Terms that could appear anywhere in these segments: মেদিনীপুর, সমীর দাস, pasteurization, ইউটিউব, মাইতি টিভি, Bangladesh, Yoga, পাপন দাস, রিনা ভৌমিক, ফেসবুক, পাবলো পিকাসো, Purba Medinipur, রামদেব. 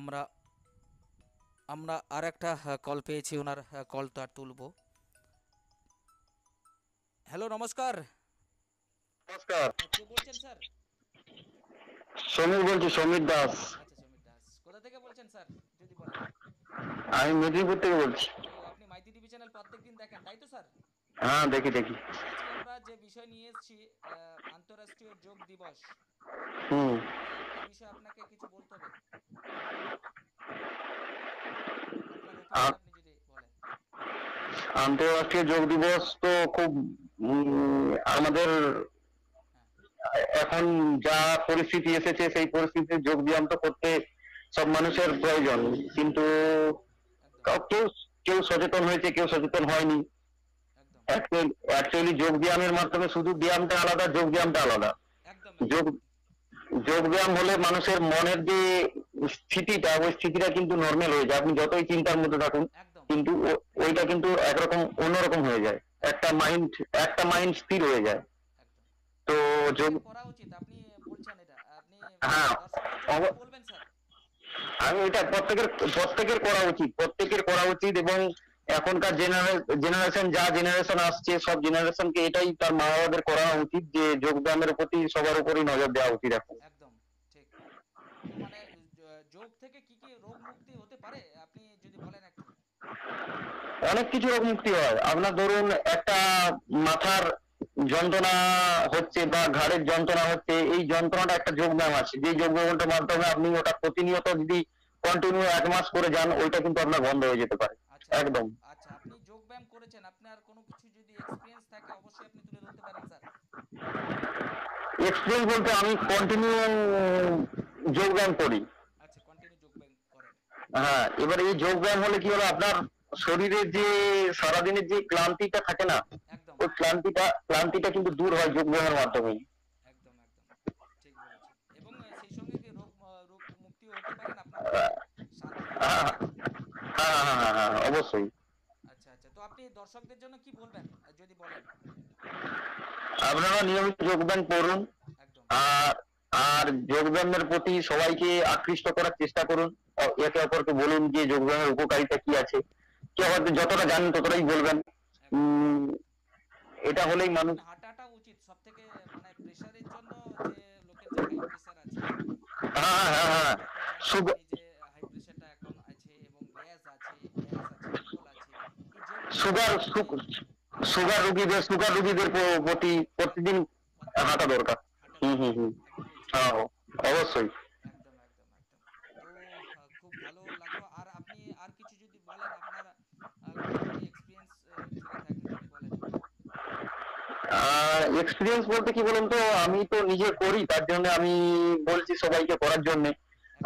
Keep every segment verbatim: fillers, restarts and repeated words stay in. আমরা আমরা আরেকটা কল পেয়েছি, ওনার কলটা তুলবো। হ্যালো নমস্কার। নমস্কার, কে বলছেন স্যার? সমীর বলছি, সমীর দাস। আচ্ছা সমীর দাস, কোথা থেকে বলছেন স্যার যদি বলেন? আমি মেদিনীপুর থেকে বলছি। আপনি মাইতি টিভি চ্যানেল প্রত্যেকদিন দেখেন তাই তো স্যার? হ্যাঁ দেখি দেখি। আমরা যে বিষয় নিয়ে এসেছি আন্তর্জাতিক যোগ দিবস, হুম, এই বিষয়ে আপনাকে কিছু বলতে হবে। আপনি যদি বলেন। আন্তর্জাতিক যোগ দিবস তো খুব আমাদের এখন যা পরিস্থিতি এসেছে সেই পরিস্থিতিতে যোগব্যায়াম তো করতে সব মানুষের প্রয়োজন, কিন্তু কেউ সচেতন হয়েছে কেউ সচেতন হয়নি। অ্যাকচুয়ালি যোগব্যায়ামের মাধ্যমে শুধু ব্যায়ামটা আলাদা, যোগব্যায়ামটা আলাদা। যোগ যোগব্যায়াম হলে মানুষের মনের যে স্থিতিটা, ওই স্থিতিটা কিন্তু নর্মাল হয়ে যায়। আপনি যতই চিন্তার মধ্যে থাকুন কিন্তু ওইটা কিন্তু একরকম অন্যরকম হয়ে যায়, একটা মাইন্ড একটা মাইন্ড স্থির হয়ে যায়। তো যোগ করা উচিত আপনি বলছেন এটা, আপনি হ্যাঁ বলবেন স্যার? আমি এটা প্রত্যেকের প্রত্যেকের করা উচিত, প্রত্যেকের করা উচিত। এবং এখনকার জেনারেশন যা জেনারেশন আসছে সব জেনারেশনকে এটাই তার মা বাবাদের করা উচিত যে যোগব্যায়ামের প্রতি সবার উপরই নজর দেওয়া উচিত। এখন একদম ঠিক, মানে যোগ থেকে কি কি রোগ মুক্তি হতে পারে আপনি যদি বলেন একটু। অনেক কিছু রোগ মুক্তি হয়। আপনার ধরুন একটা মাথার যন্ত্রণা হচ্ছে বা ঘাড়ের যন্ত্রণা হচ্ছে, এই যন্ত্রণাটা একটা যোগব্যায়াম আছে, যে যোগব্যায়ামটার মাধ্যমে আপনি ওটা প্রতিনিয়ত যদি কন্টিনিউ এক মাস করে যান ওইটা কিন্তু আপনার বন্ধ হয়ে যেতে পারে একদম। আচ্ছা আপনি যোগব্যায়াম করেছেন, আপনার কোনো কিছু যদি এক্সপেরিয়েন্স থাকে অবশ্যই আপনি তুলে ধরতে পারেন স্যার। এক্সপেরিয়েন্স বলতে আমি কন্টিনিউ যোগব্যায়াম করি। আচ্ছা কন্টিনিউ যোগব্যায়াম করেন। হ্যাঁ, এবার এই যোগব্যায়াম হলে কি হলো, আপনার শরীরের যে সারাদিনের যে ক্লান্তিটা থাকে না, ওই ক্লান্তিটা ক্লান্তিটা কিন্তু দূর হয় যোগব্যায়ামের মাধ্যমে। একদম একদম ঠিক বলেছেন। এবং সেই সঙ্গে কি রোগ রোগ মুক্তিও হতে পারে আপনার? হ্যাঁ হ্যাঁ হ্যাঁ অবশ্যই। আচ্ছা আচ্ছা, তো আপনি দর্শকদের জন্য কি বলবেন যদি বলেন? আপনারা নিয়মিত যোগব্যায়াম করুন, আর আর যোগব্যায়ামের প্রতি সবাইকে আকৃষ্ট করার চেষ্টা করুন। একে অপরকে বলুন যে যোগব্যায়ামের উপকারিতা কি আছে, কি আমাদের যতটা জানেন ততটাই বলবেন। এটা হলেই মানুষ হাঁটাটা উচিত সবথেকে, মানে প্রেসারের জন্য যে লোকের যে প্রেসার আছে, হ্যাঁ হ্যাঁ হ্যাঁ যে হাই প্রেসারটা এখন আছে এবং গ্যাস আছে গ্যাস আছে ফুল আছে, সুগার সুগার রোগীদের সুগার রোগীদের প্রতি প্রতিদিন হাঁটা দরকার। হুম হুম হুম হ্যাঁ অবশ্যই। একদম একদম একদম। তো খুব ভালো লাগলো। আর আপনি আর কিছু যদি বলেন আপনার এক্সপেরিয়েন্স থেকে থাকে যদি বলেন। আর এক্সপেরিয়েন্স বলতে কি বলুন তো, আমি তো নিজে করি তার জন্য আমি বলছি সবাইকে করার জন্য।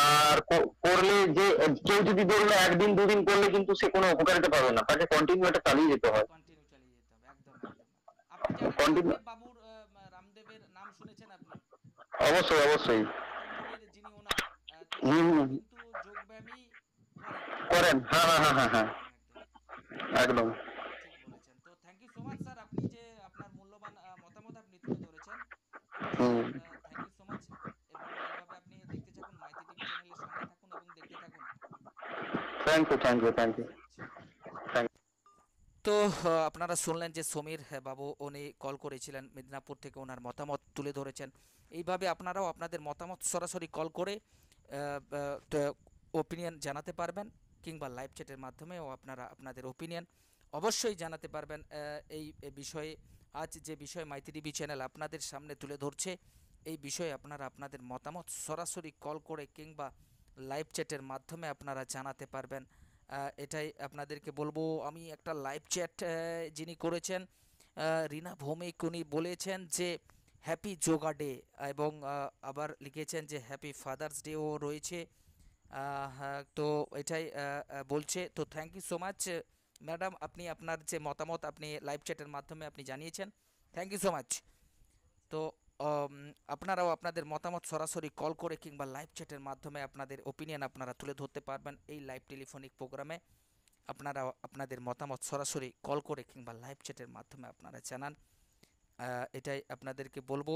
আর করলে যে কেউ যদি বললো একদিন দুদিন করলে কিন্তু সে কোনো উপকারিতা পাবে না, তাকে কন্টিনিউ এটা চালিয়ে যেতে হয়। কন্টিনিউ চালিয়ে যেতে হবে একদম একদম। আপনি জানেন বাবুর রামদেবের নাম শুনেছেন আপনি? অবশ্যই অবশ্যই। যিনি ওনা কিন্তু যোগব্যায়ামই করেন। হ্যাঁ হ্যাঁ হ্যাঁ হ্যাঁ একদম ঠিক বলেছেন। তো thank you so much sir, আপনি যে আপনার মূল্যবান মতামত আপনি তুলে ধরেছেন। Thank you so much. এবং এইভাবে আপনি দেখতে থাকুন মাইতি টিভি চ্যানেলের সঙ্গে থাকুন এবং দেখতে থাকুন। Thank you thank you thank you thank you. তো আপনারা শুনলেন যে সমীর বাবু উনি কল করেছিলেন মেদিনীপুর থেকে, ওনার মতামত তুলে ধরেছেন। এইভাবে আপনারাও আপনাদের মতামত সরাসরি কল করে ওপিনিয়ন জানাতে পারবেন, কিংবা লাইভ চ্যাটের মাধ্যমেও আপনারা আপনাদের ওপিনিয়ন অবশ্যই জানাতে পারবেন। এই বিষয়ে আজ যে বিষয়ে মাইতি টিভি চ্যানেল আপনাদের সামনে তুলে ধরছে, এই বিষয়ে আপনারা আপনাদের মতামত সরাসরি কল করে কিংবা লাইভ চ্যাটের মাধ্যমে আপনারা জানাতে পারবেন, এটাই আপনাদেরকে বলবো। আমি একটা লাইভ চ্যাট যিনি করেছেন রিনা ভৌমিক, উনি বলেছেন যে হ্যাপি যোগা ডে, এবং আবার লিখেছেন যে হ্যাপি ফাদার্স ডেও রয়েছে। তো এটাই বলছে। তো thank you so much madam, আপনি আপনার যে মতামত আপনি লাইভ চ্যাটের মাধ্যমে আপনি জানিয়েছেন, থ্যাংক ইউ সো মাচ। তো আপনারাও আপনাদের মতামত সরাসরি কল করে কিংবা লাইভ চ্যাটের মাধ্যমে আপনাদের ওপিনিয়ন আপনারা তুলে ধরতে পারবেন। এই লাইভ টেলিফোনিক প্রোগ্রামে আপনারা আপনাদের মতামত সরাসরি কল করে কিংবা লাইভ চ্যাটের মাধ্যমে আপনারা জানান, এটাই আপনাদেরকে বলবো।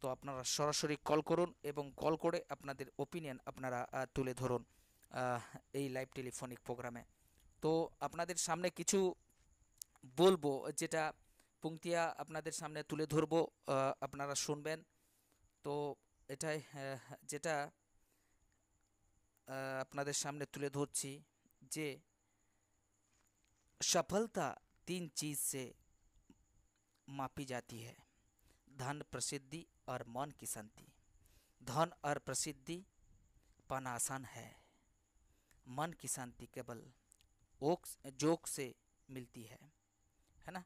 তো আপনারা সরাসরি কল করুন এবং কল করে আপনাদের ওপিনিয়ন আপনারা তুলে ধরুন। लाइव टेलिफोनिक प्रोग्रामे तो आपनादेर सामने किछु बोलबो जेटा पंक्तिया आपनादेर सामने तुले धरबो आपनारा शुनबेन। तो एटाई जेटा आपनादेर सामने तुले धरछी जे सफलता तीन चीज़ से मापी जाती है, धन, प्रसिद्धि और मन की शांति। धन और प्रसिद्धि पाना आसान है, मन की शांति केवल ओक्स जोक से मिलती है, है ना।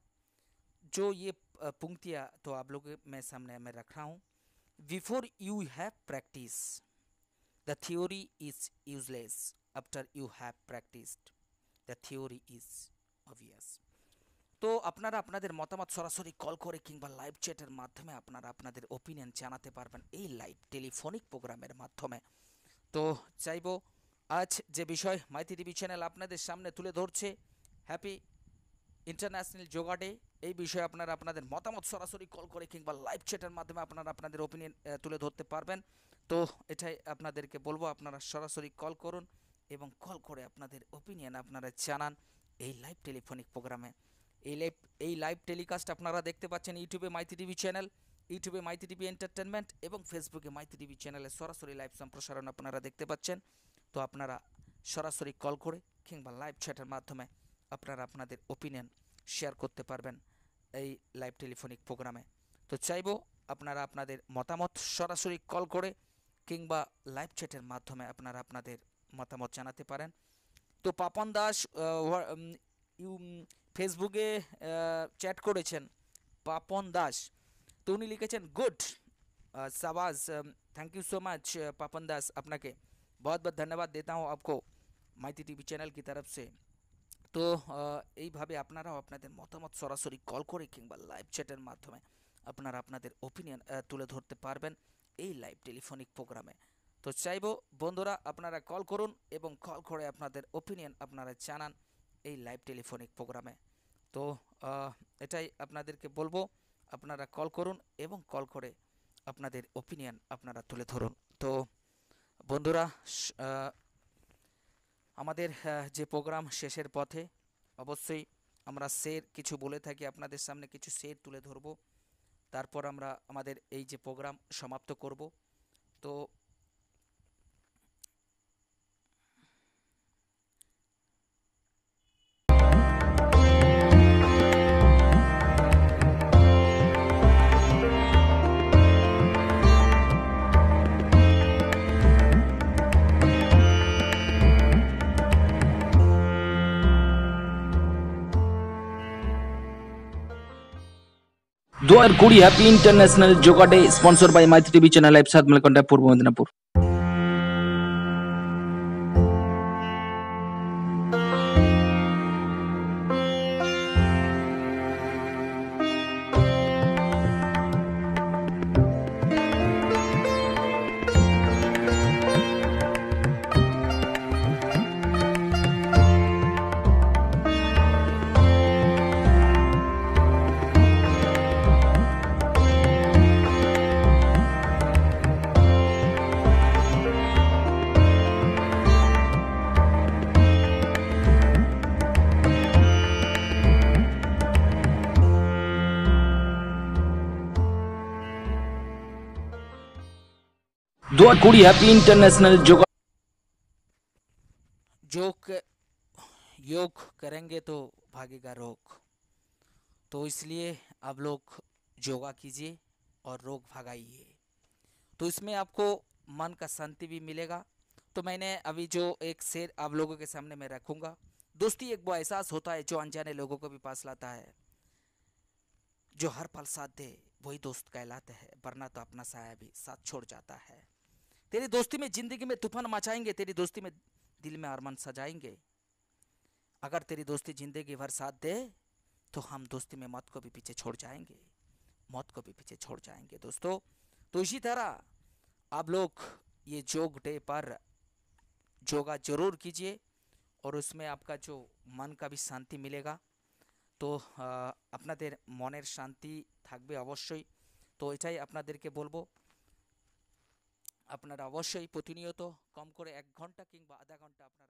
जो ये पंक्तियाँ तो आप लोग मैं सामने में रख रहा हूँ। Before you have practice the theory is useless, after you have practised the theory is obvious. तो अपनारा अपनादेर मतामत सरासरि कल करे किंबा लाइव चैटर माध्यमे अपनारा अपनादेर ओपिनियन जानाते पारबेन एई लाइव टेलिफोनिक प्रोग्रामेर माध्यमे। तो चाइबो आज जे विषय माइटी टीवी चैनल आपनादेर सामने तुले धरछे हैप्पी इंटरनैशनल योगा डे, एई विषये अपनारा अपनादेर मतामत सरासरि कल करे किंबा लाइव चैटर माध्यमे अपनारा अपनादेर ओपिनियन तुले धरते पारबेन। तो एटाई आपनादेरके बोलबो अपनारा सरासरि कल करुन एबं कल करे अपनादेर ओपिनियन अपनारा जानान एई लाइव टेलिफोनिक प्रोग्रामे। এই লাইভ এই লাইভ টেলিকাস্ট আপনারা দেখতে পাচ্ছেন ইউটিউবে মাইতি টিভি চ্যানেল, ইউটিউবে মাইতি টিভি এন্টারটেনমেন্ট এবং ফেসবুকে মাইতি টিভি চ্যানেলে সরাসরি লাইভ সম্প্রসারণ আপনারা দেখতে পাচ্ছেন। তো আপনারা সরাসরি কল করে কিংবা লাইভ চ্যাটের মাধ্যমে আপনারা আপনাদের ওপিনিয়ন শেয়ার করতে পারবেন এই লাইভ টেলিফোনিক প্রোগ্রামে। তো চাইবো আপনারা আপনাদের মতামত সরাসরি কল করে কিংবা লাইভ চ্যাটের মাধ্যমে আপনারা আপনাদের মতামত জানাতে পারেন। তো পাপন দাস ইউ फेसबुके चैट करेছেন পাপন দাস, तो উনি লিখেছেন गुड शाबाश, thank you so much Papan Das, आपके बहुत बहुत धन्यवाद देता हूँ आपको माइती टीवी चैनल की तरफ से। तो এইভাবে আপনারাও আপনাদের মতামত সরাসরি কল করে কিংবা লাইভ চ্যাটের মাধ্যমে আপনারা আপনাদের ওপিনিয়ন তুলে ধরতে পারবেন এই লাইভ টেলিফোনিক প্রোগ্রামে। তো চাইবো বন্ধুরা আপনারা কল করুন এবং কল করে আপনাদের ওপিনিয়ন আপনারা জানান এই লাইভ টেলিফোনিক প্রোগ্রামে। তো এটাই আপনাদেরকে বলবো আপনারা কল করুন এবং কল করে আপনাদের ওপিনিয়ন আপনারা তুলে ধরুন। তো বন্ধুরা আমাদের যে প্রোগ্রাম শেষের পথে অবশ্যই আমরা শের কিছু বলে থাকি, আপনাদের সামনে কিছু শের তুলে ধরব, তারপর আমরা আমাদের এই যে প্রোগ্রাম সমাপ্ত করব। তো दो हज़ार बीस happy international yoga day sponsored by Maity TV channel live साथ में कॉन्टैक्ट पूर्व मेदिनीपुर। दो हज़ार बीस हैप्पी इंटरनेशनल योगा योग योग करेंगे तो भागेगा रोग। तो इसलिए आप लोग योगा कीजिए और रोग भगाइए। तो इसमें आपको मन का शांति भी मिलेगा। तो मैंने अभी जो एक शेर आप लोगों के सामने मैं रखूँगा, दोस्ती एक वो एहसास होता है जो अनजाने लोगों को भी पास लाता है, जो हर पल साथ दे वही दोस्त कहलाता है, वरना तो अपना साया भी साथ छोड़ जाता है। तेरी दोस्ती में जिंदगी में तूफान मचाएंगे, तेरी दोस्ती में दिल में अरमान सजाएंगे, अगर तेरी दोस्ती जिंदगी भर साथ दे तो हम दोस्ती में मौत को भी पीछे छोड़ जाएंगे, मौत को भी पीछे छोड़ जाएंगे दोस्तों। तो इसी तरह आप लोग ये योग डे पर योगा जरूर कीजिए और उसमें आपका जो मन का भी शांति मिलेगा। तो अपना देर मनेर शांति थाकबे अवश्य। तो एटाई अपना देर के बोलबो আপনারা অবশ্যই প্রতিনিয়ত কম করে এক ঘন্টা কিংবা আধা ঘন্টা আপনারা